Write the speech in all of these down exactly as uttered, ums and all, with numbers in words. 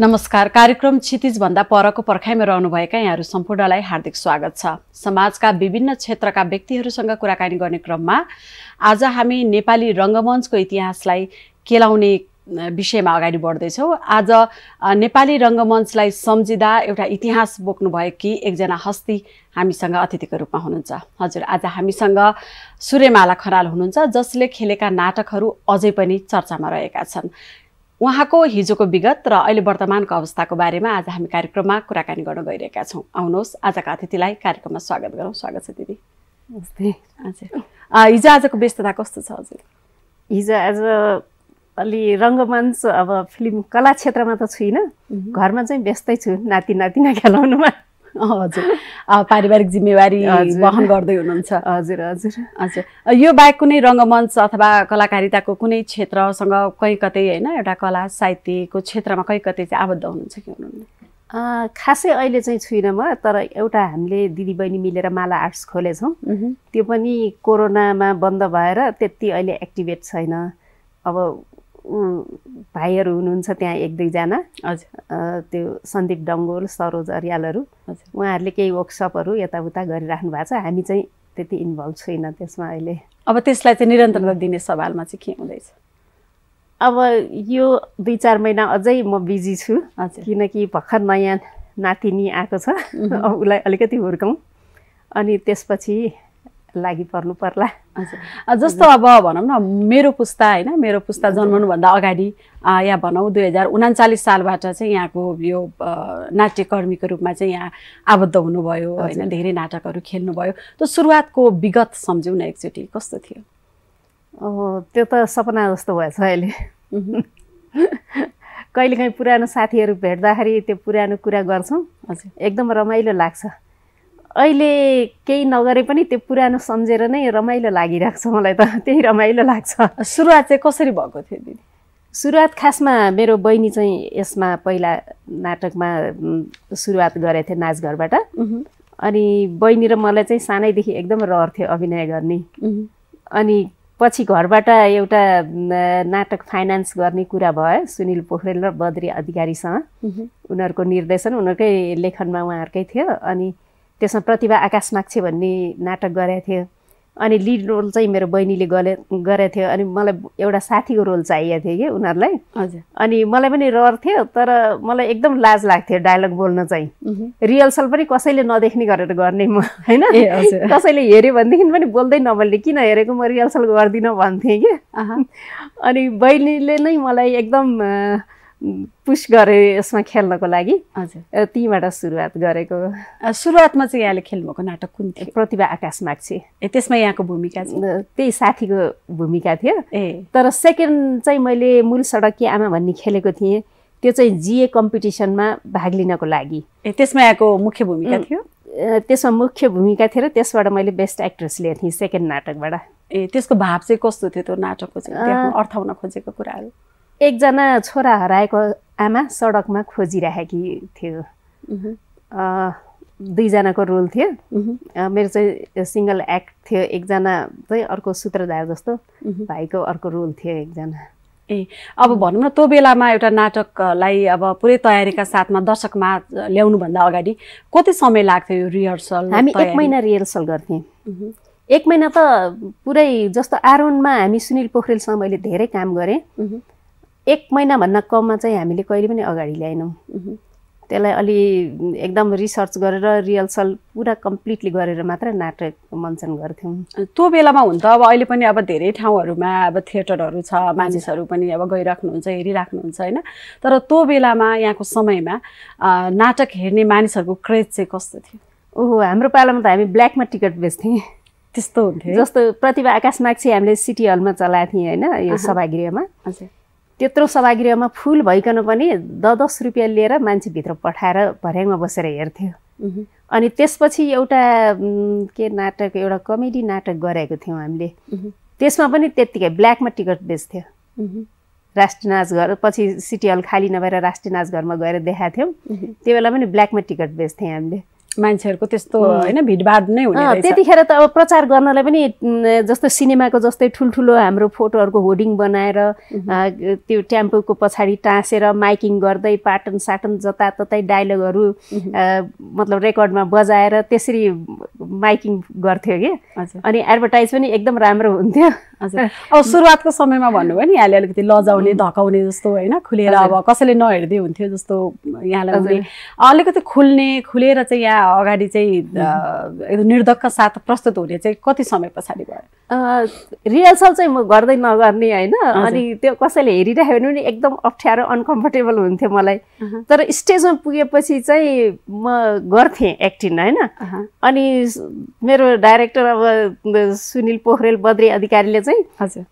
नमस्कार कार्यक्रम क्षितिज भन्दा परको पर्खाइमा रहनुभएका यहाँहरु सम्पूर्णलाई हार्दिक स्वागत छ। समाजका विभिन्न क्षेत्रका व्यक्तिहरुसँग कुराकानी गर्ने क्रममा आज हामी नेपाली रंगमञ्चको इतिहासलाई केलाउने विषयमा अगाडि बढ्दै छौ। आज नेपाली रंगमञ्चलाई सम्झिदा एउटा इतिहास बोक्नु भएकी एकजना हस्ती हामीसँग अतिथिको रूपमा हुनुहुन्छ। हजुर आज हामीसँग सूर्यमाला खनाल हुनुहुन्छ जसले खेलेका नाटकहरु अझै पनि चर्चामा रहेका छन्। उहाँको हिजोको विगत र अहिले वर्तमानको अवस्थाको बारेमा आज हामी कार्यक्रममा कुराकानी गर्न गइरहेका छौं। आउनुहोस् आजका अतिथिलाई कार्यक्रममा स्वागत गरौं। स्वागत छ दिदी। नमस्ते। हजुर हिजो आजको व्यस्तता कस्तो छ? हजुर हिजो आज अलि रंगमञ्च अब फिल्म कला क्षेत्रमा त छुइन, घरमा चाहिँ व्यस्तै छु नाति नातिना खेलाउनुमा। हजुर पारिवारिक जिम्मेवारी वहन गर्दै हुनुहुन्छ। हजुर हजुर हजुर यो बाहेक कुनै रंगमञ्च अथवा कलाकारिताको कुनै क्षेत्रसँग कहीँ कतै हैन एउटा कला साहित्यको क्षेत्रमा कहीँ कतै चाहिँ आबद्ध हुनुहुन्छ कि हुनुहुन्न? खासै अहिले चाहिँ छुइन म, तर एउटा हामीले दिदीबहिनी मिलेर माला आर्ट्स खोलेछौँ। त्यो पनि कोरोनामा बन्द भएर त्यति अहिले एक्टिभेट छैन। अब भाइहरु हुनुहुन्छ त्यहाँ एक दुई जना, हजुर त्यो सन्दीप डंगोल, सरोज अर्यालहरु, हजुर उहाँहरुले केही वर्कशपहरु यताउता गरिराख्नु भएको छ। हामी चाहिँ त्यति इन्भल्भ छैन त्यसमा अहिले। अब त्यसलाई चाहिँ निरन्तरता दिने सवालमा चाहिँ के हुँदैछ? अब यो दुई चार महिना अझै म बिजी छु, किनकि भर्खर नयाँ नातिनी आएको छ। अब उलाई अलिकति हुर्काउँ अनि त्यसपछि लागि पर्नु पर्ला। जस्तो अब भनौं न मेरो पुस्ता हैन, मेरो पुस्ता जन्मनु भन्दा अगाडि या भनौं दुई हजार उन्चालीस सालबाट चाहिँ यहाँको यो नाट्यकर्मीको रूपमा चाहिँ यहाँ आबद्ध हुनुभयो हैन, धेरै नाटकहरू खेल्नुभयो। त सुरुवातको विगत समझौ न एकचोटी कस्तो थियो? ओ त्यो त सपना जस्तो भएछ अहिले। कहिलेकाहीँ पुरानो साथीहरू भेट्दाखेरि त्यो पुरानो कुरा गर्छौं, हजुर एकदम रमाइलो लाग्छ। अहिले केही नगरे पनि त्यो पुरानो सम्झेर नै रमाइलो लागिरहेको छ मलाई, त त्यही रमाइलो लाग्छ। सुरुवात चाहिँ कसरी भएको थियो दिदी? सुरुवात खासमा मेरो बहिनी चाहिँ यसमा पहिला नाटकमा सुरुवात गरेथे नाचघरबाट। अनि बहिनी र मलाई चाहिँ सानैदेखि एकदम रहर थियो अभिनय गर्ने। अनि पछि घरबाट एउटा नाटक फाइनान्स गर्ने कुरा भयो सुनिल पोखरेल र बद्री अधिकारीसँग। उनीहरूको निर्देशन उनीहरूकै लेखनमा उहाँहरूकै थियो। अनि त्यसमा प्रतिभा आकाशमाक्षी भन्ने नाटक गरेको थियो। अनि लीड रोल चाहिँ मेरो बहिनीले गरे गरेको थियो। अनि मलाई एउटा साथीको रोल चाहिएको थियो कि उनीहरूलाई, हजुर अनि मलाई पनि रहर थियो, तर मलाई एकदम लाज लाग्थ्यो डायलग बोल्न चाहिँ। रिहर्सल पनि कसैले नदेख्ने गरेर गर्ने म हैन, कसैले हेर्यो भनेदेखि पनि बोल्दै नबोल्ने, किन हेरेको म रिहर्सल गर्दिनँ भन्थेँ कि। अनि बहिनीले नै मलाई एकदम पुश गरे यसमा खेल्नको लागि, हजुर तीबाट सुरुवात गरेको। सुरुवातमा चाहिँ यहाँले खेल्नुभएको नाटक कुन थियो? प्रतिभा आकाशमाक्षी। ए त्यसमा यहाँको भूमिका चाहिँ त्यही साथीको भूमिका थियो। ए तर सेकेन्ड चाहिँ मैले मूल सडकी आमा भन्ने खेलेको थिएँ। त्यो चाहिँ जिए कम्पिटिसनमा भाग लिनको लागि। ए त्यसमा यहाँको मुख्य भूमिका थियो? त्यसमा मुख्य भूमिका थियो र त्यसबाट मैले बेस्ट एक्ट्रेस लिएको थिएँ सेकेन्ड नाटकबाट। ए त्यसको भाव चाहिँ कस्तो थियो त्यो नाटकको? चाहिँ अर्थाउन खोजेको कुराहरू एकजना छोरा हराएको आमा सडकमा खोजिराखेकी थियो। दुईजनाको रोल थियो, मेरो चाहिँ सिङ्गल एक्ट थियो। एकजना चाहिँ अर्को सूत्रधार जस्तो भाइको अर्को रोल थियो एकजना। ए अब भनौँ न त्यो बेलामा एउटा नाटकलाई अब पुरै तयारीका साथमा दर्शकमा ल्याउनुभन्दा अगाडि कति समय लाग्थ्यो यो रिहर्सल? हामी एक महिना रिहर्सल गर्थ्यौँ। एक महिना त पुरै जस्तो आरोहणमा हामी सुनिल पोखरेलसँग मैले धेरै काम गरेँ। एक महिनाभन्दा कममा चाहिँ हामीले कहिले पनि अगाडि ल्याएनौँ। त्यसलाई अलि एकदम रिसर्च गरेर रिहर्सल पुरा कम्प्लिटली गरेर मात्र नाटक मञ्चन गर्थ्यौँ त्यो बेलामा। हुन त अब अहिले पनि अब धेरै ठाउँहरूमा अब थिएटरहरू छ, मानिसहरू पनि अब गइराख्नुहुन्छ हेरिराख्नुहुन्छ होइन, तर त्यो बेलामा यहाँको समयमा नाटक हेर्ने मानिसहरूको क्रेज चाहिँ कस्तो थियो? ओहो हाम्रो पालामा त हामी ब्ल्याकमा टिकट बेच्थ्यौँ त्यस्तो हुन्थ्यो। जस्तो प्रतिभा आकाशमाक्षी हामीले सिटी हलमा चलाएको थियौँ होइन, यो सभागृहमा। हजुर त्यत्रो सभागृहमा फुल भइकन पनि दस दस रुपियाँ लिएर मान्छे भित्र पठाएर भर्याङमा बसेर हेर्थ्यो। अनि त्यसपछि एउटा के नाटक एउटा कमेडी नाटक गरेको थियौँ हामीले, त्यसमा पनि त्यत्तिकै ब्ल्याकमा टिकट बेच्थ्यो। राष्ट्रिय नाचघर पछि सिटी हल खाली नभएर राष्ट्रिय नाचघरमा गएर देखाएको थियौँ, त्यो बेला पनि ब्ल्याकमा टिकट बेच्थ्यौँ हामीले। मान्छेहरुको त्यस्तो हैन भिडभाड नै हुने रहेछ त्यतिखेर त अब प्रचार गर्नलाई पनि जस्तो सिनेमाको जस्तै ठुलठुलो हाम्रो फोटोहरुको होर्डिङ बनाएर त्यो ट्याम्पोको पछाडी टासेर माइकिङ गर्दै पाटन साटन जताततै डायलगहरु मतलब रेकर्डमा बजाएर त्यसरी माइकिङ गर्थ्यो के अनि एडभर्टाइज पनि एकदम राम्रो हुन्थ्यो अब सुरुवातको समयमा भन्नु भयो नि यहाँले अलिकति लजाउने धकाउने जस्तो हैन खुलेर अब कसैले नहेर्दै हुन्थ्यो जस्तो यहाँलाई पनि अलिकति खुल्ने खुलेर चाहिँ या अगाडि चाहिँ एकदम निर्धक्क साथ प्रस्तुत हुने चाहिँ कति समय पछाडी भयो रिहर्सल चाहिँ म गर्दै नगर्ने हैन अनि त्यो कसैले हेरिराख्यो भने एकदम अप्ठ्यारो अनकम्फर्टेबल हुन्थ्यो मलाई तर स्टेजमा पुगेपछि चाहिँ म गर्थे एक्टिङ हैन अनि मेरो डाइरेक्टर अब सुनील पोखरेल बद्री अधिकारीले चाहिँ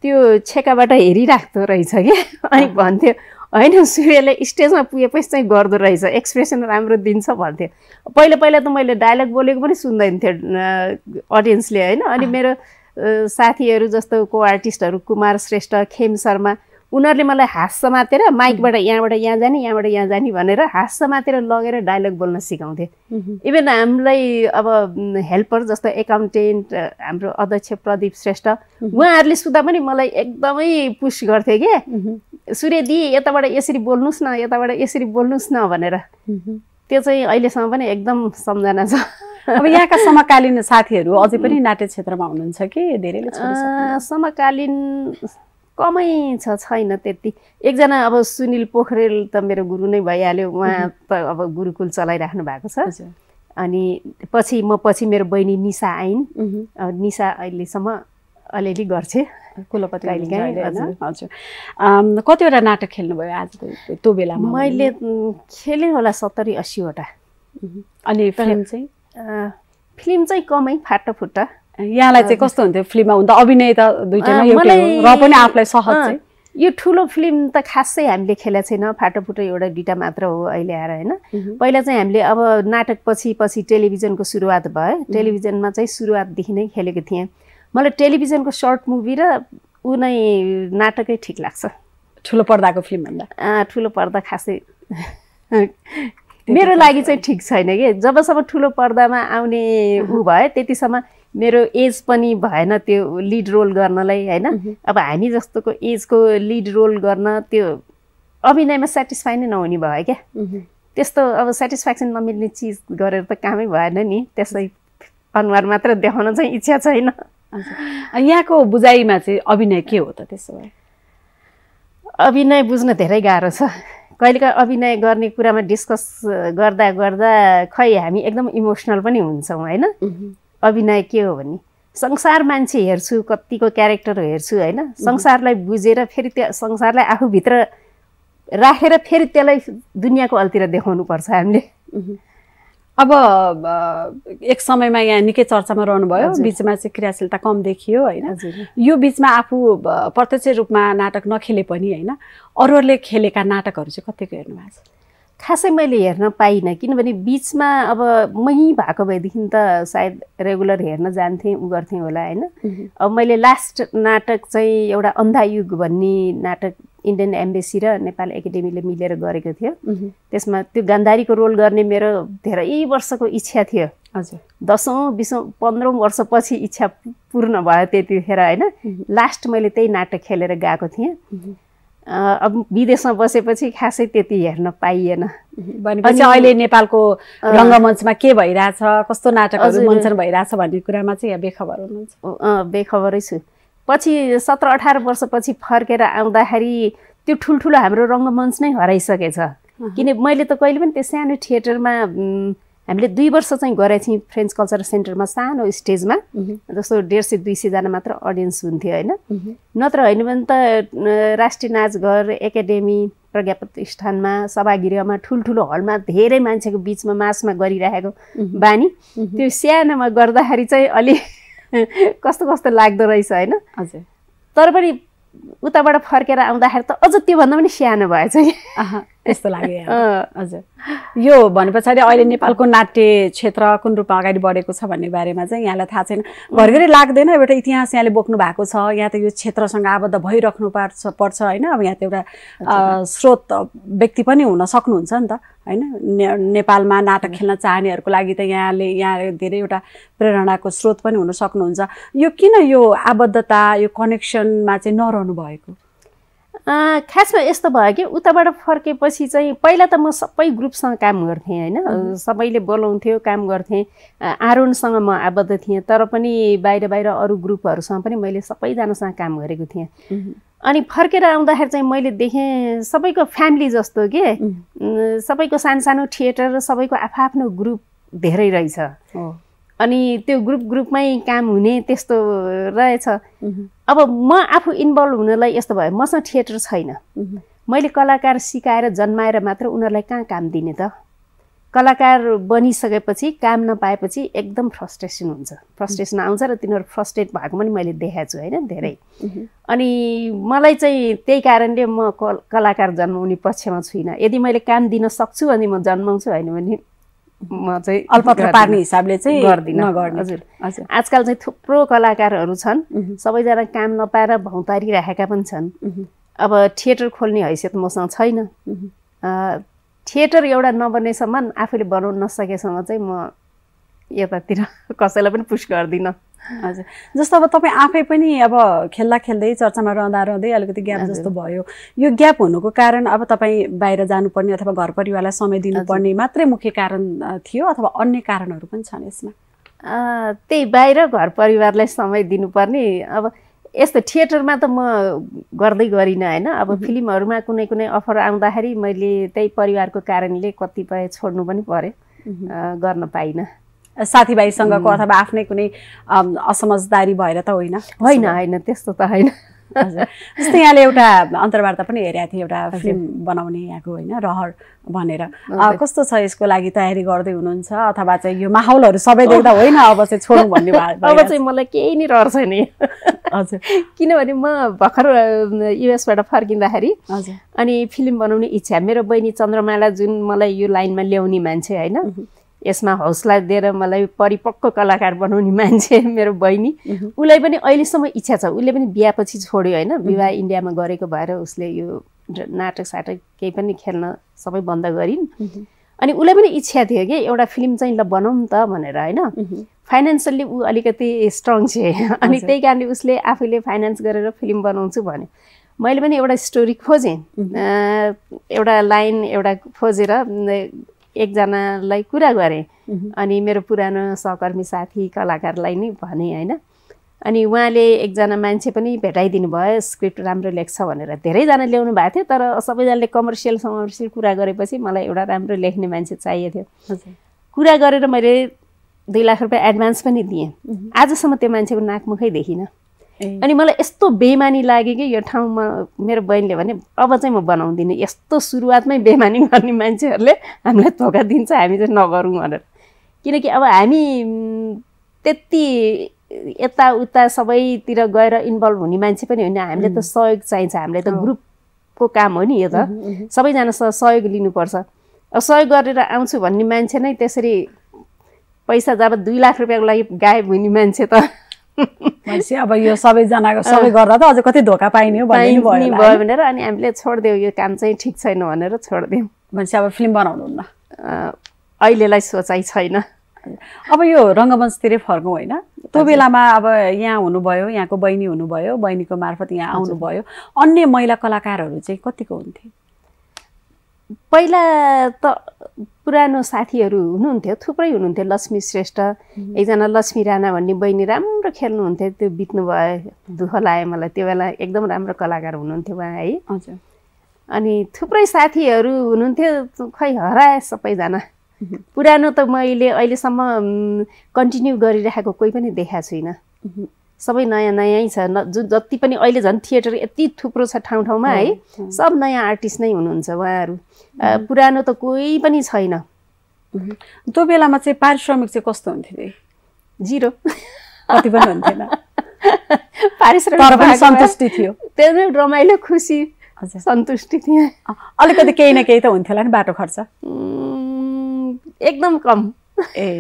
त्यो छेकाबाट हेरिराख्थ्यो रहेछ के अनि भन्थ्यो हैन सुरेले स्टेजमा पुगेपछि चाहिँ गर्दो रहेछ एक्सप्रेसन राम्रो दिन्छ भन्थे पहिले पहिले त मैले डायलग बोलेको पनि सुन्दैन थिए ऑडियन्सले हैन अनि मेरो साथीहरु जस्तो को आर्टिस्टहरु कुमार श्रेष्ठ खेम शर्मा उनीहरुले मलाई हास समातेर माइकबाट यहाँबाट यहाँ जाने यहाँबाट यहाँ जाने भनेर हास समातेर लगेर डायलग बोल्न सिकाउँथे इभन हामीलाई अब हेल्पर जस्तो एकाउन्टेन्ट हाम्रो अध्यक्ष प्रदीप श्रेष्ठ उहाँहरुले सुदा पनि मलाई एकदमै पुश गर्थे के सूर्य दी यताबाट यसरी बोल्नुस् न यताबाट यसरी बोल्नुस् न भनेर त्यो चाहिँ अहिले सम्म पनि एकदम सम्झना छ अब यहाँका समकालीन साथीहरु अझै पनि नाट्य क्षेत्रमा हुनुहुन्छ के धेरैले छोडिसक्नु समकालीन कमै छ छैन त्यति एकजना अब सुनील पोखरेल त मेरो गुरु नै भइहाल्यो उहाँ त अब गुरुकुल चलाइराख्नु भएको छ अनि पछि म पछि मेरो बहिनी निशा आइन निशा अहिलेसम्म अलिअलि गर्छे कुलपति हजुर कतिवटा नाटक खेल्नुभयो आजको त्यो बेलामा मैले खेले होला सत्तरी अस्सी वटा अनि फिल्म चाहिँ फिल्म चाहिँ कमै फाटाफुटा यहाँलाई चाहिँ कस्तो हुन्थ्यो फिल्ममा हुँदा अभिनय त दुईटैमा एउटै र पनि आफुलाई सहज चाहिँ यो ठुलो फिल्म त खासै हामीले खेले छैन फाटाफुटा एउटा दुईटा मात्र हो अहिले आएर हैन पहिला चाहिँ हामीले अब नाटक पछि पछि टेलिभिजनको सुरुवात भयो टेलिभिजनमा चाहिँ सुरुवातदेखि नै खेलेको थिए मलाई टेलिभिजनको सर्ट मुभी र उनै नाटकै ठीक लाग्छ ठुलो पर्दाको फिल्म भन्दा अ ठुलो पर्दा खासै मेरो लागि चाहिँ ठीक छैन के जबसम्म ठुलो पर्दामा आउने उ भए त्यतिसम्म मेरो एज पनि भएन त्यो लीड रोल गर्नलाई हैन अब हामी जस्तोको एजको लीड रोल गर्न त्यो अभिनयमा सटिस्फाइ नै नहुने भयो के त्यस्तो अब सटिस्फ्याक्सन नमिल्ने चीज गरेर त कामै भएन नि त्यसै अनुहार मात्र देखाउन चाहिँ इच्छा छैन यहाँको बुझाइमा चाहिँ अभिनय के हो त त्यसो भए अभिनय बुझ्न धेरै गाह्रो छ कहिलेकाहीँ अभिनय गर्ने कुरामा डिस्कस गर्दा गर्दा खै हामी एकदम इमोसनल पनि हुन्छौँ हैन अभिनय के हो भने संसार मान्छे हेर्छु कतिको क्यारेक्टर हेर्छु हैन संसारलाई बुझेर फेरि त्यो संसारलाई आफू भित्र राखेर फेरि त्यसलाई दुनियाको अल्तिर देखाउनु पर्छ हामीले अब एक समयमा यहाँ निकै चर्चामा रहनुभयो बीचमा चाहिँ क्रियाशीलता कम देखियो हैन यो बीचमा आफू प्रत्यक्ष रूपमा नाटक नखेले पनि हैन अरूले खेलेका नाटकहरु चाहिँ कतिको हेर्नु भएको छ खासै मैले हेर्न पाइन किनभने बीचमा अब मही भएको भएदेखि त सायद रेगुलर हेर्न जान्थे उ गर्थे होला हैन अब मैले लास्ट नाटक चाहिँ एउटा अन्धायुग भन्ने नाटक इन्डियन एम्बेसी र नेपाल एकाडेमीले मिलेर गरेको थियो त्यसमा त्यो गान्धारीको रोल गर्ने मेरो धेरै वर्षको इच्छा थियो हजुर दशौं बीसौं पन्ध्रौं वर्षपछि इच्छा पूर्ण भयो त्यतिखेर हैन लास्ट मैले त्यही नाटक खेलेर गएको थिए अब विदेशमा बसेपछि खासै त्यति हेर्न पाइएन भनेपछि अहिले नेपालको रंगमञ्चमा के भइराछ कस्तो नाटकहरु मञ्चन भइराछ भन्ने कुरामा चाहिँ बेखबर हुनुहुन्छ अ बेखबरै छु पछि सत्रह अठारह वर्षपछि फर्केर आउँदाखेरि त्यो ठुलठुलो हाम्रो रंगमञ्च नै हराइसकेछ किन मैले त कहिले पनि त्यो सानो थिएटरमा हामीले दुई वर्ष चाहिँ गरेको थियौं फ्रेन्च कल्चर सेन्टरमा सानो स्टेजमा जस्तो डेढ सय दुई सय जना मात्र अडियन्स हुन्थ्यो हैन नत्र हैन भने त राष्ट्रिय नाचघर एकाडेमी प्रज्ञा प्रतिष्ठानमा सभागृहमा ठुलठुलो हलमा धेरै मान्छेको बीचमा मासमा गरिरहेको बानी त्यो सानोमा गर्दाखेरि चाहिँ अलि कस्तो कस्तो लाग्दो रहेछ हैन हजुर तर पनि उताबाट फर्केर आउँदाखेरि त अझ त्यो भन्दा पनि सानो भएछ अहा त्यस्तो लाग्यो हजुर यो भनेपछि अहिले नेपालको नाट्य क्षेत्र कुन रूपमा अगाडि बढेको छ भन्ने बारेमा चाहिँ यहाँलाई थाहा छैन भर्खरै लाग्दैन एउटा इतिहास यहाँले बोक्नु भएको छ यहाँ त यो क्षेत्रसँग आबद्ध भइराख्नु पर्छ पर्छ हैन अब यहाँ त एउटा स्रोत व्यक्ति पनि हुन सक्नुहुन्छ नि त नेपालमा नाटक खेल्न चाहनेहरुको लागि त यहाँले यहाँ धेरै एउटा प्रेरणाको स्रोत पनि हुन सक्नुहुन्छ यो किन यो आबद्धता यो कनेक्सनमा चाहिँ नरहनु भएको अ खासमा यस्तो भयो कि उताबाट फर्केपछि चाहिँ पहिला त म सबै ग्रुपसँग काम गर्थे हैन सबैले बोलाउँथ्यो काम गर्थे आरोनसँग म आबद्ध थिए तर पनि बाहिर बाहिर अरु ग्रुपहरुसँग पनि मैले सबैजनासँग काम गरेको थिए अनि फर्केर आउँदाखेरि चाहिँ मैले देखे सबैको फ्यामिली जस्तो के सबैको सानसानो थिएटर र सबैको आफआफ्नो ग्रुप धेरै रहेछ अनि त्यो ग्रुप ग्रुपमै काम हुने त्यस्तो रहेछ अब म आफु इन्भल्भ हुनलाई यस्तो भयो मसँग थिएटर छैन मैले कलाकार सिकाएर जन्माएर मात्र उनीहरुलाई कहाँ काम दिने त कलाकार बनिसकेपछि काम नपाएपछि एकदम फ्रस्ट्रेसन हुन्छ फ्रस्ट्रेसन आउँछ र तिनीहरु फ्रस्ट्रेट भएको पनि मैले देखेको छु हैन धेरै अनि मलाई चाहिँ त्यही कारणले म कलाकार जन्माउने पक्षमा छुइन यदि मैले काम दिन सक्छु अनि म जन्माउँछु हैन भने म चाहिँ अल्पत्र पार्ने हिसाबले चाहिँ गर्दिन नगर्ने हजुर आजकल चाहिँ थुप्रो कलाकारहरु छन् सबैजना काम नपाएर भौतारी राखेका पनि छन् अब थिएटर खोल्ने हैसियत मसँग छैन थिएटर एउटा नबनेसम्म आफूले बनाउन नसकेसम्म चाहिँ म यतातिर कसैलाई पनि पुश गर्दिन हजुर जस्तो अब तपाई आफै पनि अब खेल्ला खेल्दै चर्चामा रहँदा रहँदै अलिकति ग्याप जस्तो भयो यो ग्याप हुनुको कारण अब तपाई बाहिर जानुपर्ने अथवा घर परिवारलाई समय दिनुपर्ने मात्रै मुख्य कारण थियो अथवा अन्य कारणहरु पनि छन् यसमा अ त्यही बाहिर घर परिवारलाई समय दिनुपर्ने अब यस्तो थिएटरमा त म गर्दै गरिन हैन अब फिल्महरुमा कुनै कुनै अफर आउँदाखेरि मैले त्यही परिवारको कारणले कतिपय छोड्नु पनि पर्यो गर्न पाइन साथीभाइसँगको अथवा आफ्नै कुनै असमझदारी भएर त होइन होइन हैन त्यस्तो त हैन जस्तै यहाँले एउटा अन्तर्वार्ता पनि हेरेको थिए एउटा फिल्म बनाउने यहाँको हैन रहर भनेर कस्तो छ यसको लागि तयारी गर्दै हुनुहुन्छ अथवा चाहिँ यो माहौलहरु सबै देख्दा होइन अब चाहिँ छोड्नु भन्ने भयो अब चाहिँ मलाई केही नै रहर छैन हजुर किनभने म भखर यूएस बाट फर्किँदाखेरि हजुर अनि फिल्म बनाउने इच्छा मेरो बहिनी चन्द्रमाला जुन मलाई यो लाइनमा ल्याउने मान्छे हैन यसमा हौसला दिएर मलाई परिपक्व कलाकार बनाउने मान्छे मेरो बहिनी उलाई पनि अहिले सम्म इच्छा छ उले पनि बिहापछि छोड्यो हैन विवाह इन्डियामा गरेको भएर उसले यो नाटक साटक केही पनि खेल्न सबै बन्द गरिन् अनि उलाई पनि इच्छा थियो के एउटा फिल्म चाहिँ ल बनाउँ त भनेर हैन फाइनान्शियली उ अलिकति स्ट्रङ छ अनि त्यही कारणले उसले आफैले फाइनान्स गरेर फिल्म बनाउँछु भन्यो मैले पनि एउटा स्टोरी खोजे एउटा लाइन एउटा खोजेर एकजनालाई कुरा गरे अनि मेरो पुरानो सहकर्मी साथी कलाकारलाई नि भने हैन अनि उहाँले एकजना मान्छे पनि भेटाइदिनु भयो स्क्रिप्ट राम्रो लेख्छ भनेर धेरै जना ल्याउनु भएको थियो तर सबैजनाले कमर्शियल समर्शियल कुरा गरेपछि मलाई एउटा राम्रो लेख्ने मान्छे चाहिएको थियो कुरा गरेर मैले दुई लाख रुपैयाँ एडभान्स पनि दिए आजसम्म त्यो मान्छेको नाकमुखै देखिन अनि मलाई यस्तो बेमानी लाग्यो कि यो ठाउँमा मेरो बहिनीले भने अब चाहिँ म बनाउँदिन यस्तो सुरुवातमै बेमानी गर्ने मान्छेहरुले हामीलाई धोका दिन्छ हामी चाहिँ नगरौँ भनेर किनकि अब हामी त्यति यता उता सबैतिर गएर इन्भल्भ हुने मान्छे पनि हैन हामीले त सहयोग चाहिन्छ हामीले त ग्रुपको काम हो नि यो त सबैजनासँग सहयोग लिनुपर्छ अब सहयोग गरेर आउँछु भन्ने मान्छे नै त्यसरी पैसा जब दुई लाख रुपैयाँको लागि गायब हुने मान्छे त मान्छे अब यो सबैजनाको सबै गर्दा त अझ कति धोका पाइने हो भन्ने भयो भनेर अनि हामीले छोड्देऊ यो काम चाहिँ ठीक छैन भनेर छोड्देऊ मान्छे अब फिल्म बनाउनुहुन्न अहिलेलाई सोचाइ छैन अब यो रंगमञ्चतिरै फर्कौं हैन त्यो बेलामा अब यहाँ हुनुभयो यहाँको बहिनी हुनुभयो बहिनीको मार्फत यहाँ आउनुभयो अन्य महिला कलाकारहरु चाहिँ कतिको हुन्थे पहिला त पुरानो साथीहरु हुनुहुन्थ्यो थुप्रै हुनुहुन्थ्यो लक्ष्मी श्रेष्ठ एकजना लक्ष्मी राणा भन्ने बहिनी राम्रो खेल्नुहुन्थ्यो त्यो बित्नु भयो दुःख लाग्यो मलाई त्यो बेला एकदम राम्रो कलाकार हुनुहुन्थ्यो उहाँ है हजुर अनि थुप्रै साथीहरु हुनुहुन्थ्यो खै हराए सबैजना पुरानो त मैले अहिले सम्म कन्टिन्यु गरिरहेको कोही पनि देखेको छैन सबै नयाँ नयाँ छ जुन जति पनि अहिले झन् थिएटर यति थुप्रो छ ठाउँ ठाउँमा है सब नयाँ आर्टिस्ट नै हुनुहुन्छ उहाँहरु पुरानो त कोही पनि छैन त्यो बेलामा चाहिँ पारिश्रमिक चाहिँ कस्तो हुन्थ्यो जीरो कति पनि हुन्थेन पारिश्रमिक तर पनि सन्तुष्टि थियो त्यसमै रमाइलो खुसी सन्तुष्टि थियो अलिकति केही न केही त हुन्थ्यो होला नि बाटो खर्च एकदम कम ए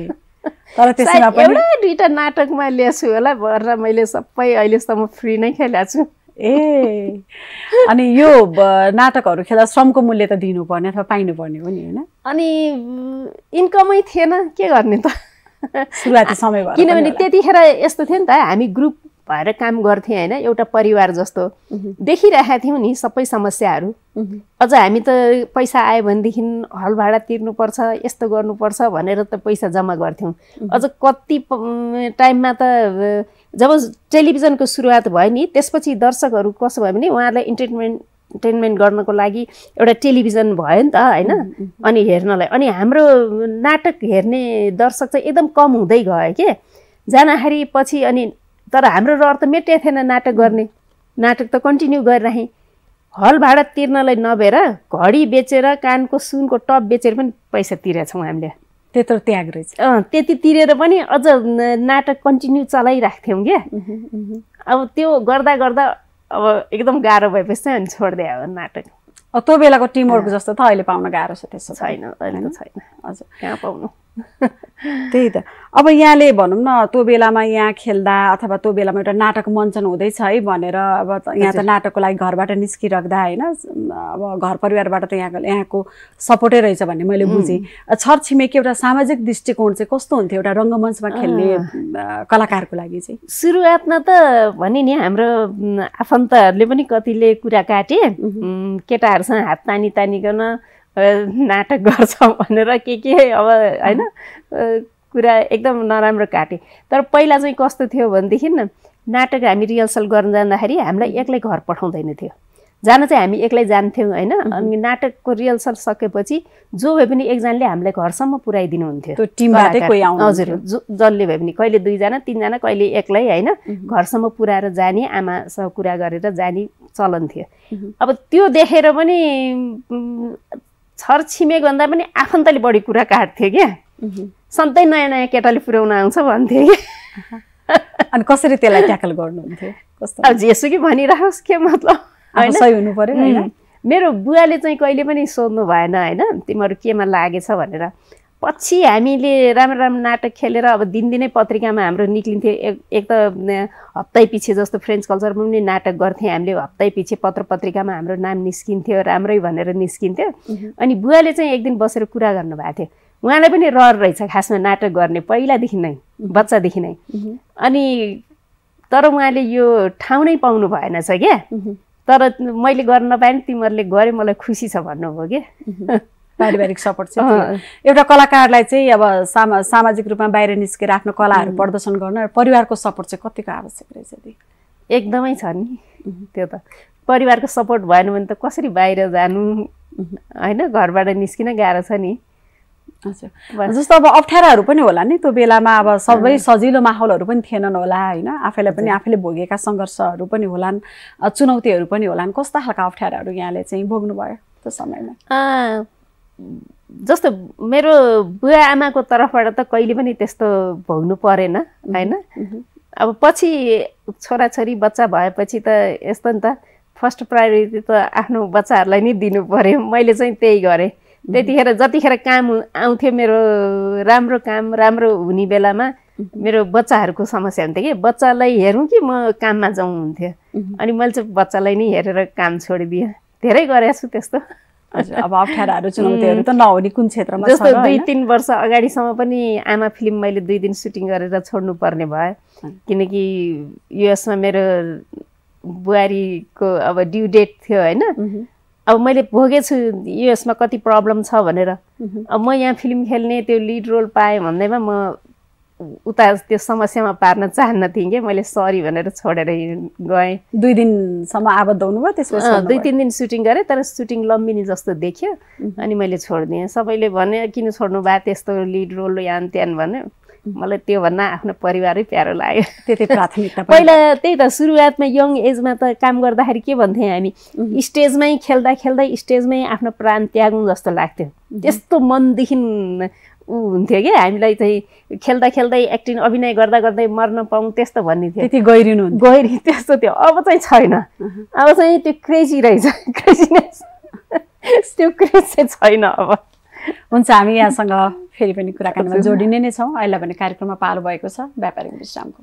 तर त्यसमा पनि एउटा दुईटा नाटकमा ल्याछु होला भर्ना मैले सबै अहिले सम्म फ्री नै खेलेछु ए अनि यो नाटकहरु खेल्दा श्रमको मूल्य त दिनु पर्ने अथवा पाइनु पर्ने हो नि हैन अनि इन्कमै थिएन के गर्ने त सुरुवाती समय भयो किनभने त्यतिखेर यस्तो थियो नि त हामी ग्रुप भएर काम गर्थे हैन एउटा परिवार जस्तो देखिरहेका थियौ नि सबै समस्याहरु अझ हामी त पैसा आए भनेदेखि हल भाडा तिर्नु पर्छ यस्तो गर्नु पर्छ भनेर त पैसा जम्मा गर्थ्यौ अझ कति टाइममा त जब टेलिभिजन को सुरुवात भयो नि त्यसपछि दर्शकहरु कसो भयो भने उहाँलाई एन्टरटेनमेन्ट एन्टरटेनमेन्ट गर्नको लागि एउटा टेलिभिजन भयो नि त हैन अनि हेर्नलाई अनि हाम्रो नाटक हेर्ने दर्शक चाहिँ एकदम कम हुँदै गयो के जानाहरी पछि अनि तर हाम्रो रहर त मेटे थिएन नाटक गर्ने नाटक त कन्टिन्यू गरिरहे हल भाडा तिर्नलाई नभेर घडी बेचेर कानको सुनको टप बेचेर पनि पैसा तिरेछौं हामीले त्यत्रो त्याग रहेछ अ त्यति तिरेर पनि अझ नाटक कन्टिन्यू चलाइराख्थ्यौ के अब त्यो गर्दा गर्दा अब एकदम गाह्रो भएपछि अनि छोड्दै आयो नाटक अ त्यो बेलाको टिम वर्क जस्तो त अहिले पाउन गाह्रो छ त्यसो छैन अहिले त छैन अझ कहाँ पाउनु त्यही त अब यहाँले भनौं न त्यो बेलामा यहाँ खेल्दा अथवा त्यो बेलामा एउटा नाटक मञ्चन हुँदैछ है भनेर अब यहाँ त नाटकको लागि घरबाट निस्किराख्दा हैन अब घर परिवारबाट त यहाँ यहाँको सपोर्टै रहेछ भन्ने मैले बुझे छरछिमेकी एउटा सामाजिक दृष्टिकोण चाहिँ कस्तो हुन्थ्यो एउटा रंगमञ्चमा खेल्ने कलाकारको लागि चाहिँ सुरुवातमा त भने नि हाम्रो आफन्तहरुले पनि कतिले कुरा काटे केटाहरुसँग हात तानी तानी गर्न नाटक गर्छ भनेर के के अब हैन कुरा एकदम नराम्रो काटे तर पहिला चाहिँ कस्तो थियो भनेदेखि नाटक हामी रिहर्सल गर्न जाँदाखेरि हामीलाई एक्लै घर पठाउँदैन थियो जान चाहिँ हामी एक्लै जान्थ्यौ हैन अनि नाटकको रिहर्सल सकेपछि जो भए पनि एकजनाले हामीलाई घरसम्म पुर्याइदिनु हुन्थ्यो त्यो टिमबाटै कोही आउनु हजुर जसले भए पनि कहिले दुई जना तीन जना कहिले एक्लै हैन घरसम्म पुर्याएर जाने आमासँग कुरा गरेर जाने चलन थियो अब त्यो देखेर पनि छरछिमेक भन्दा पनि आफन्तले बढी कुरा काट्थे के सधैं नयाँ नयाँ केटाले पुर्याउन आउँछ भन्थे के अनि कसरी त्यसलाई ट्याकल गर्नुहुन्थ्यो कस्तो अब जेसुकै भनिराखोस् के मतलब हैन सही हुनु पर्यो हैन मेरो बुवाले चाहिँ कहिले पनि सोध्नु भएन हैन तिमीहरु केमा लागेछ भनेर पछि हामीले राम्रो राम्रो नाटक खेलेर अब दिनदिनै पत्रिकामा हाम्रो निक्लिन्थ्यो एक त हप्तै पछि जस्तो फ्रेन्च कल्चरमा पनि नाटक गर्थे हामीले हप्तै पछि पत्र पत्रिकामा हाम्रो नाम निस्किन्थ्यो राम्रै भनेर निस्किन्थ्यो अनि बुवाले चाहिँ एक दिन बसेर कुरा गर्नु भएको थियो उहाँलाई पनि रहर रहेछ खासमा नाटक गर्ने पहिलादेखि नै बच्चादेखि नै अनि तर उहाँले यो ठाउँ नै पाउनु भएन छ के तर मैले गर्न नपाए नि तिमीहरुले गरे मलाई खुसी छ भन्नुभयो के पारिवारिक सपोर्ट चाहिँ एउटा कलाकारलाई चाहिँ अब सामा, सामाजिक रूपमा बाहिर निस्केर आफ्नो कलाहरू प्रदर्शन गर्न परिवारको सपोर्ट चाहिँ कतिको आवश्यक रहेछ दी एकदमै छ नि त्यो त परिवारको सपोर्ट भएन भने त कसरी बाहिर जानु हैन घरबाट निस्किन गाह्रो छ नि हजुर जस्तो अब अप्ठ्याराहरू पनि होला नि त्यो बेलामा अब सबै सजिलो माहौलहरू पनि थिएनन् होला हैन आफैले पनि आफैले भोगेका संघर्षहरू पनि होलान् चुनौतीहरू पनि होलान् कस्ता खालका अप्ठ्याराहरू यहाँले चाहिँ भोग्नु भयो त्यो समयमा अ जस्तो मेरो बुवा आमाको तर्फबाट त कहिले पनि त्यस्तो भोग्नु परेन हैन अब पछि छोराछोरी बच्चा भएपछि त यस्तो नि त फर्स्ट प्रायोरिटी त आफ्नो बच्चाहरूलाई नै दिनु पर्यो मैले चाहिँ त्यही गरे त्यतिखेर जतिखेर काम आउँथ्यो मेरो राम्रो काम राम्रो हुने बेलामा मेरो बच्चाहरूको समस्या हुन्थ्यो के बच्चालाई हेरौँ कि म काममा जाउँ हुन्थ्यो अनि मैले चाहिँ बच्चालाई नै हेरेर काम छोडिदिएँ धेरै गरेको छु त्यस्तो हजुर अब अप्ठ्याराहरू चुनौतीहरू त नहुने कुन क्षेत्रमा जस्तो दुई तीन वर्ष अगाडिसम्म पनि आमा फिल्म मैले दुई दिन सुटिङ गरेर छोड्नु पर्ने भयो किनकि युएसमा मेरो बुहारीको अब ड्यु डेट थियो हैन अब मैले भोगेको छु युएसमा कति प्रब्लम छ भनेर अब म यहाँ फिल्म खेल्ने त्यो लिड रोल पाएँ भन्दैमा म उता त्यो समस्यामा पार्न चाहन्न थिएँ के मैले सरी भनेर छोडेर गएँ दुई दिनसम्म आबद्ध हुनुभयो त्यसपछि दुई तीन दिन सुटिङ गरेँ तर सुटिङ लम्बिनी जस्तो देख्यो अनि मैले छोडिदिएँ सबैले भने किन छोड्नु भयो त्यस्तो लिड रोल यान त्यान भन्यो मलाई त्यो भन्दा आफ्नो परिवारै प्यारो लाग्यो त्यतै प्राथमिकता पहिला त्यही त सुरुवातमा यङ एजमा त काम गर्दाखेरि के भन्थे हामी स्टेजमै खेल्दा खेल्दै स्टेजमै आफ्नो प्राण त्यागौँ जस्तो लाग्थ्यो त्यस्तो मनदेखि उ हुन्थ्यो के हामीलाई चाहिँ खेल्दा खेल्दै एक्टिङ अभिनय गर्दा गर्दै मर्न पाऊँ त्यस्तो भन्ने थियो त्यति गहिरिनु गहिरि त्यस्तो थियो अब चाहिँ छैन अब चाहिँ त्यो क्रेजी रहेछ क्रेजीनेस त्यो क्रेज चाहिँ छैन अब हुन्छ हामी यहाँसँग फेरि पनि कुराकानीमा जोडिने नै छौँ अहिले भने कार्यक्रममा पालो भएको छ व्यापारिक विश्रामको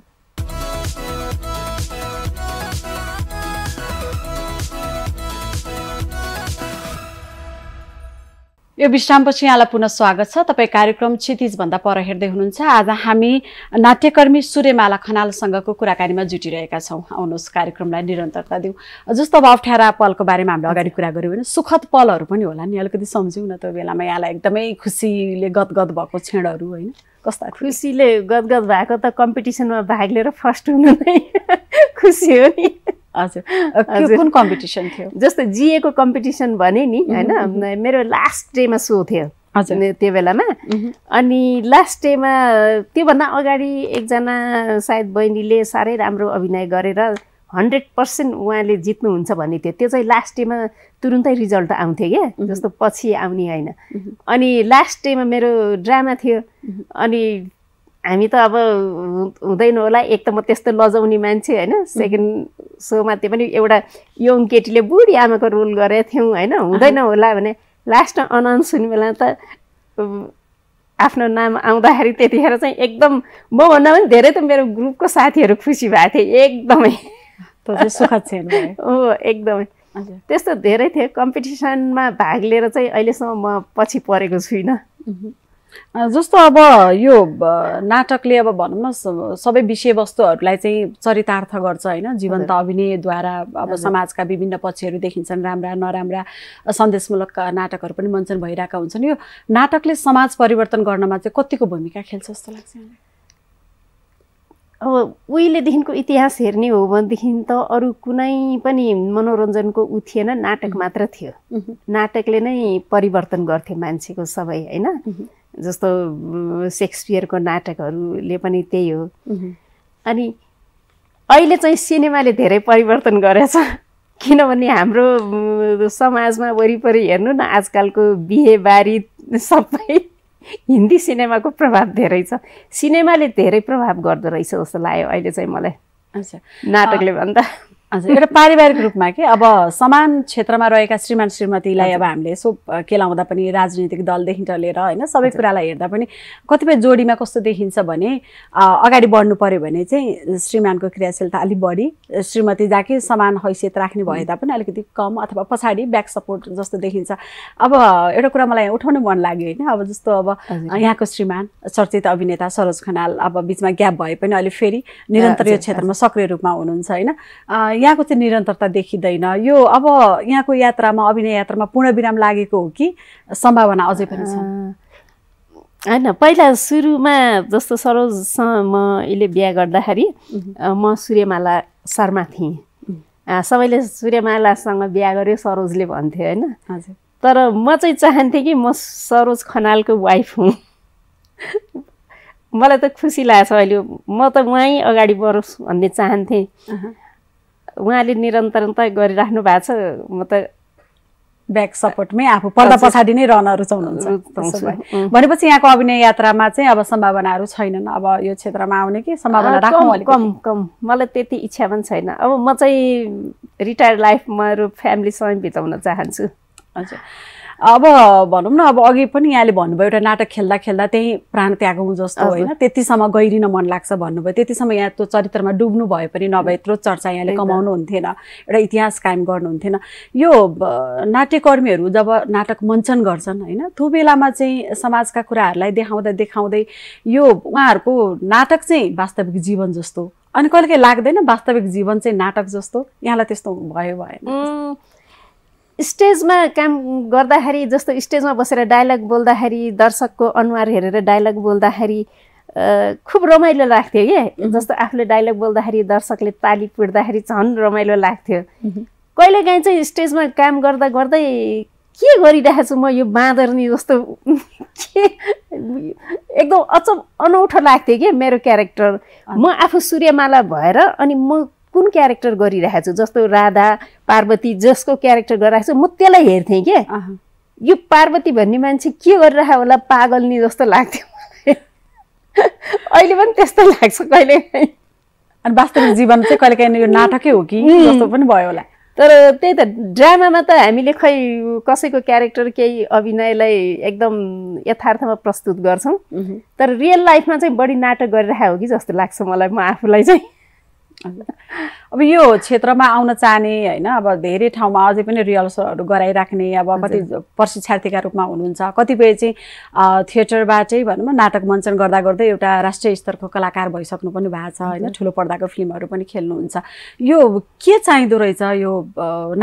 यो विश्रामपछि यहाँलाई पुनः स्वागत छ। तपाई कार्यक्रम क्षितिज भन्दा पर हेर्दै हुनुहुन्छ। आज हामी नाट्यकर्मी सूर्यमाला खनालसँगको कुराकानीमा जुटिरहेका छौं। आउनुस कार्यक्रमलाई निरन्तरता दिउ। जस्तो अब अप्ठ्यारा पलको बारेमा हामीले अगाडि कुरा गर्यौं हैन, सुखद पलहरु पनि होला नि, अलिकति समझिउ न त्यो बेलामा यहाँलाई एकदमै खुसीले गदगद भएको क्षणहरु हैन, कस्ता खुसीले गदगद भएको? त कम्पिटिसनमा भाग लिएर फर्स्ट हुनु नै खुसी हो नि। हजुर, के कुन कम्पिटिसन थियो? जस्तो जिएको कम्पिटिसन भने नि हैन, मेरो लास्ट डेमा सो थियो हजुर त्यो बेलामा। अनि लास्ट डेमा त्यो भन्दा अगाडि एकजना सायद बहिनीले सारै राम्रो अभिनय गरेर हन्ड्रेड पर्सेन्ट उहाँले जित्नुहुन्छ भन्ने थियो। त्यो चाहिँ लास्ट डेमा तुरुन्तै रिजल्ट आउँथे के, जस्तो पछि आउने हैन। अनि लास्ट डेमा मेरो ड्रामा थियो। अनि हामी त अब हुँदैन होला, एक त म त्यस्तो लजाउने मान्छे हैन, सेकेन्ड सोमा त्यो पनि एउटा यङ केटीले बुढी आमाको रोल गरेका थियौँ हैन, हुँदैन होला भने लास्टमा अनाउन्स हुने बेला त आफ्नो नाम आउँदाखेरि त्यतिखेर चाहिँ एकदम मभन्दा पनि धेरै त मेरो ग्रुपको साथीहरू खुसी भएको थिए एकदमै। त्यो चाहिँ सुखद छैन हो एकदमै। त्यस्तो धेरै थियो। कम्पिटिसनमा भाग लिएर चाहिँ अहिलेसम्म म पछि परेको छुइनँ। जस्तो अब यो नाटकले अब भनौँ न सबै विषयवस्तुहरूलाई चाहिँ चरितार्थ गर्छ हैन, जीवन्त अभिनयद्वारा अब समाजका विभिन्न पक्षहरू देखिन्छन्, राम्रा नराम्रा सन्देशमूलक नाटकहरू पनि मञ्चन भइरहेका हुन्छन्। यो नाटकले समाज परिवर्तन गर्नमा चाहिँ कतिको भूमिका खेल्छ जस्तो लाग्छ मलाई? अब उहिलेदेखिको इतिहास हेर्ने हो भनेदेखि त अरू कुनै पनि मनोरञ्जनको उ थिएन, नाटक मात्र थियो। नाटकले नै परिवर्तन गर्थ्यो मान्छेको सबै हैन, जस्तो शेक्सपियरको नाटकहरूले पनि त्यही हो। अनि अहिले चाहिँ सिनेमाले धेरै परिवर्तन गरेछ, किनभने हाम्रो समाजमा वरिपरि हेर्नु न आजकलको बिहेबारी सबै हिन्दी सिनेमाको प्रभाव धेरै छ। सिनेमाले धेरै प्रभाव गर्दो रहेछ जस्तो लाग्यो अहिले चाहिँ मलाई। अच्छा, नाटकले भन्दा एउटा पारिवारिक रूपमा के अब समान क्षेत्रमा रहेका श्रीमान श्रीमतीलाई अब हामीले यसो केलाउँदा पनि राजनीतिक दलदेखि लिएर हैन सबै कुरालाई हेर्दा पनि कतिपय जोडीमा कस्तो देखिन्छ भने अगाडि बढ्नु पर्यो भने चाहिँ श्रीमानको क्रियाशीलता अलि बढी, श्रीमती जाके समान हैसियत राख्ने भए तापनि अलिकति कम अथवा पछाडि ब्याक सपोर्ट जस्तो देखिन्छ। अब एउटा कुरा मलाई उठाउनु मन लाग्यो हैन, अब जस्तो अब यहाँको श्रीमान चर्चित अभिनेता सरोज खनाल अब बिचमा ग्याप भए पनि अहिले फेरि निरन्तर यो क्षेत्रमा सक्रिय रूपमा हुनुहुन्छ हैन, यहाँको चाहिँ निरन्तरता देखिँदैन। यो अब यहाँको यात्रामा अभिनय यात्रामा पूर्णविराम लागेको हो कि सम्भावना अझै पनि छ? हैन, पहिला सुरुमा जस्तो सरोजसँग मैले बिहा गर्दाखेरि म सूर्यमाला शर्मा थिएँ। सबैले सूर्यमालासँग बिहा गर्यो सरोजले भन्थ्यो हैन, तर म चाहिँ चाहन्थेँ कि म सरोज खनालको वाइफ हुँ। मलाई त खुसी लाग्छ अहिले, म त उहाँ अगाडि बढोस् भन्ने चाहन्थेँ। उहाँले निरन्तरता गरिराख्नु भएको छ, म त ब्याक सपोर्टमै आफू पर्दा पछाडि नै रहन रुचाउनुहुन्छ। भनेपछि यहाँको अभिनय यात्रामा चाहिँ अब सम्भावनाहरू छैनन्, अब यो क्षेत्रमा आउने कि सम्भावना राखौँ? कम कम मलाई त्यति इच्छा पनि छैन। अब म चाहिँ रिटायर्ड लाइफ मेरो फ्यामिलीसँग बिताउन चाहन्छु। हजुर, अब भनौँ न अब अघि पनि यहाँले भन्नुभयो एउटा नाटक खेल्दा खेल्दा त्यही प्राण त्यागौँ जस्तो होइन, त्यतिसम्म गहिरिन मन लाग्छ भन्नुभयो। त्यतिसम्म यहाँ त्यो चरित्रमा डुब्नु भए पनि नभए यत्रो चर्चा यहाँले कमाउनु हुन्थेन, एउटा इतिहास कायम गर्नुहुन्थेन। यो नाट्यकर्मीहरू जब नाटक मञ्चन गर्छन् होइन, त्यो बेलामा चाहिँ समाजका कुराहरूलाई देखाउँदा देखाउँदै यो उहाँहरूको नाटक चाहिँ वास्तविक जीवन जस्तो, अनि कहिलेकाहीँ लाग्दैन वास्तविक जीवन चाहिँ नाटक जस्तो? यहाँलाई त्यस्तो भयो भएन? स्टेजमा काम गर्दाखेरि जस्तो स्टेजमा बसेर डायलग बोल्दाखेरि दर्शकको अनुहार हेरेर डायलग बोल्दाखेरि खुब रमाइलो लाग्थ्यो के, जस्तो आफूले डायलग बोल्दाखेरि दर्शकले ताली पिट्दाखेरि झन् रमाइलो लाग्थ्यो। कहिलेकाहीँ चाहिँ स्टेजमा काम गर्दा गर्दै के गरिरहेको छु म, यो बाँदरनी जस्तो एकदम अचम्म अनौठो लाग्थ्यो कि मेरो क्यारेक्टर। म आफू सूर्यमाला भएर अनि म कुन क्यारेक्टर गरिरहेको छु, जस्तो राधा पार्वती जसको क्यारेक्टर गरिरहेको छु म त्यसलाई हेर्थेँ के, यो पार्वती भन्ने मान्छे के गरिरहेको होला, पागल नि जस्तो लाग्थ्यो मलाई। अहिले पनि त्यस्तो लाग्छ कहिले काहीँ। अनि वास्तविक जीवन चाहिँ कहिले काहीँ यो नाटकै हो कि जस्तो पनि भयो होला। तर त्यही त ड्रामामा त हामीले खै कसैको क्यारेक्टर केही अभिनयलाई एकदम यथार्थमा प्रस्तुत गर्छौँ, तर रियल लाइफमा चाहिँ बढी नाटक गरिरहेको हो कि जस्तो लाग्छ मलाई, म आफूलाई चाहिँ। अब यो क्षेत्रमा आउन चाहने हैन अब धेरै ठाउँमा अझै पनि रिहर्सलहरु गराइराख्ने अब कति प्रशिक्षार्थीका रूपमा हुनुहुन्छ कतिबेर चाहिँ थिएटरबाटै भन्नु नाटक मञ्चन गर्दा गर्दै एउटा राष्ट्रिय स्तरको कलाकार भइसक्नु पनि भएको छ हैन ठूलो पर्दाको फिल्महरु पनि खेल्नुहुन्छ यो के चाहिँदो रहेछ यो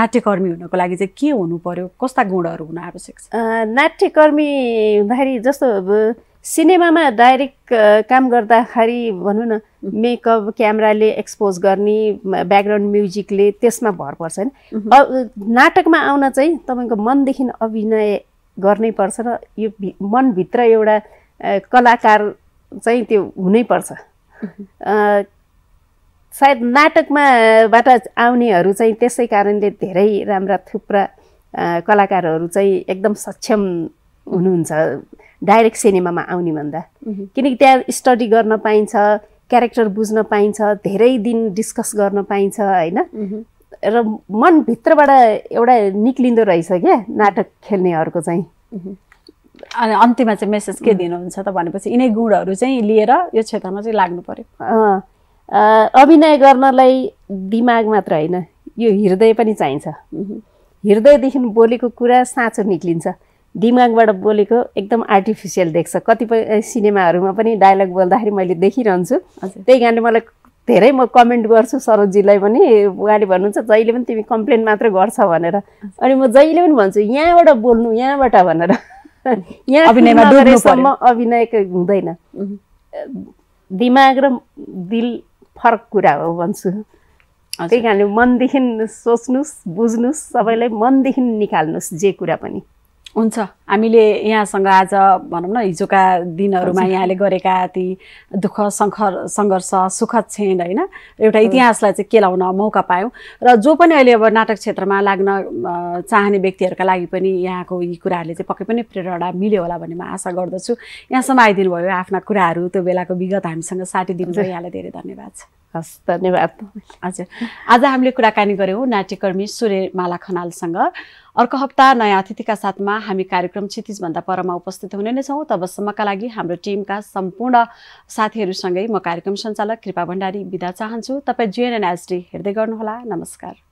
नाट्यकर्मी हुनको लागि चाहिँ के हुनुपर्यो कस्ता गुणहरु हुनु आवश्यक छ नाट्यकर्मी हुँदाखेरि जस्तो सिनेमामा डाइरेक्ट काम गर्दा खरी भन्नु न मेकअप क्यामेराले एक्सपोज गर्ने ब्याकग्राउन्ड म्युजिकले त्यसमा भर पर्छ हैन नाटकमा आउन चाहिँ तपाईको मन देखिन अभिनय गर्नै पर्छ र यो मन भित्र एउटा कलाकार चाहिँ त्यो हुनै पर्छ सायद नाटकमा बाट आउनेहरु चाहिँ त्यसै कारणले धेरै राम्रा थुप्रा कलाकारहरु चाहिँ एकदम सक्षम हुनुहुन्छ डाइरेक्ट सिनेमामा आउने भन्दा किनकि त्यहाँ स्टडी गर्न पाइन्छ क्यारेक्टर बुझ्न पाइन्छ धेरै दिन डिस्कस गर्न पाइन्छ हैन र मन भित्रबाट एउटा निक्लिन्दो रहेछ के नाटक खेल्नेहरुको चाहिँ अनि अन्तिममा चाहिँ मेसेज के दिनुहुन्छ त भनेपछि इनै गुणहरु चाहिँ लिएर यो क्षेत्रमा चाहिँ लाग्नु पर्यो अभिनय गर्नलाई दिमाग मात्र हैन यो हृदय पनि चाहिन्छ हृदयदेखि बोलेको कुरा साँचो निक्लिन्छ दिमागबाट बोलेको एकदम आर्टिफिशियल देख्छ कतिपय सिनेमाहरुमा पनि डायलग बोल्दाखेरि मैले देखिरहन्छु त्यही कारणले मलाई धेरै म कमेन्ट गर्छु सरोजजीलाई पनि उहाँले भन्नुहुन्छ जहिले पनि तिमी कम्प्लेन मात्र गर्छ भनेर अनि म जहिले पनि भन्छु यहाँबाट बोल्नु यहाँबाट भनेर यहाँ अभिनयमा डुब्नुपर्छ अभिनय हुँदैन दिमाग र दिल फरक कुरा हो भन्छु त्यही कारणले मनदेखि सोच्नुस् बुझ्नुस् सबैलाई मनदेखि निकाल्नुस् जे कुरा पनि हुन्छ हामीले यहाँसँग आज भनौं न हिजोका दिनहरुमा यहाँले गरेका ती दुःख संघर्ष सुख छेन हैन एउटा इतिहासलाई चाहिँ केलाउन मौका पायौ र जो पनि अहिले अब नाटक क्षेत्रमा लाग्न चाहने व्यक्तिहरुका लागि पनि यहाँको यी कुराहरुले चाहिँ पक्कै पनि प्रेरणा मिल्यो होला भन्ने म आशा गर्दछु यहाँसम्म आइदिनु भयो आफ्ना कुराहरु त्यो बेलाको विगत हामीसँग साटिदिनु भयो यहाँलाई धेरै धन्यवाद छ हस् धन्यवाद हजुर आज हामीले कुराकानी गर्यौं नाट्यकर्मी सूर्यमाला खनालसँग अर्को हप्ता नयाँ अतिथिका साथमा हामी कार्यक्रम क्षितिज भन्दा परमा उपस्थित हुने नै छौं तबसम्मका लागि हाम्रो टिमका सम्पूर्ण साथीहरुसँगै म कार्यक्रम सञ्चालक कृपा भण्डारी बिदा चाहन्छु तपाई जीएनएनएसडी हेर्दै गर्नु होला नमस्कार